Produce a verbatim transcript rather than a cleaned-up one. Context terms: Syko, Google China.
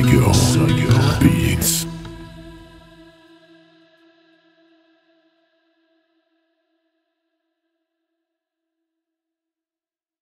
Syko Syko Beats.